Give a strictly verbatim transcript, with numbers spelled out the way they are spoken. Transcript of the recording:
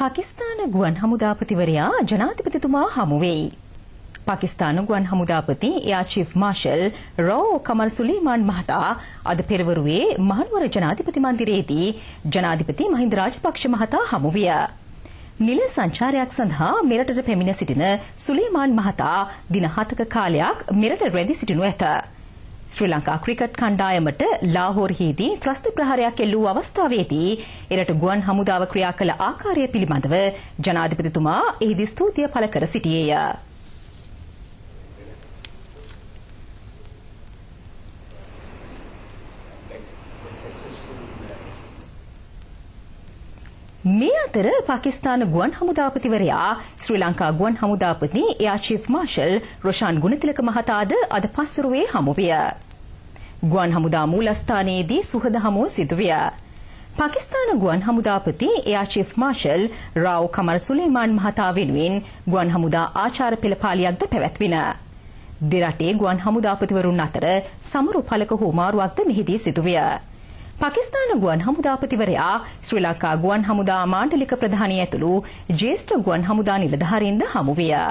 पाकिस्तान गुवन हमुदापतिवरया जनाधिपतितुमा हमुवेई. पाकिस्तान गुवन हमुदापति air chief marshal Rao Qamar Suleman महता अद पेरवरुवे महानुवर जनाधिपति मंदिरेदी जनाधिपति महिंद राजपक्ष महता हमुविय. නිල සංචාරයක් සඳහා මෙරටට පැමිණ සිටින සුලේමාන් මහතා දින හතක කාලයක් මෙරට රැඳී සිටිනු ඇත. ශ්‍රී ලංකා ක්‍රිකට් කණ්ඩායමට ලාහෝරෙහිදී ත්‍රස්ත ප්‍රහාරයක් එල්ල වූ අවස්ථාවේදී එරට ගුවන් හමුදාව ක්‍රියා කළ ආකාරය පිළිබඳව ජනාධිපතිතුමා එහිදී ස්තුතිය පළ කර සිටියේය. මේ අතර පාකිස්තාන ගුවන් හමුදාපතිවරයා ශ්‍රී ලංකා ගුවන් හමුදාපති air chief marshal Roshan Gunathilaka මහතාද අද පස්වරුවේ හමු විය. ගුවන් හමුදා මූලස්ථානයේදී සුහද හමුව සිදු විය. පාකිස්තාන ගුවන් හමුදාපති එයා චීෆ් මාර්ෂල් රාව් කමර් සුලේමාන් මහතා වෙනුවෙන් ගුවන් හමුදා ආචාර පෙළපාලියක්ද පැවැත්විණ. දෙරටේ ගුවන් හමුදාපතිවරුන් අතර සමරු පළක හුවමාරුවක්ද මෙහිදී සිදු විය. पाकिस्तान गुवन हमुदापतिवरया श्रीलंका गुवन हमुदा मांडलिक प्रधानियतुलु ज्येष्ठ गुवन हमुदा निलधारींद हमुविया.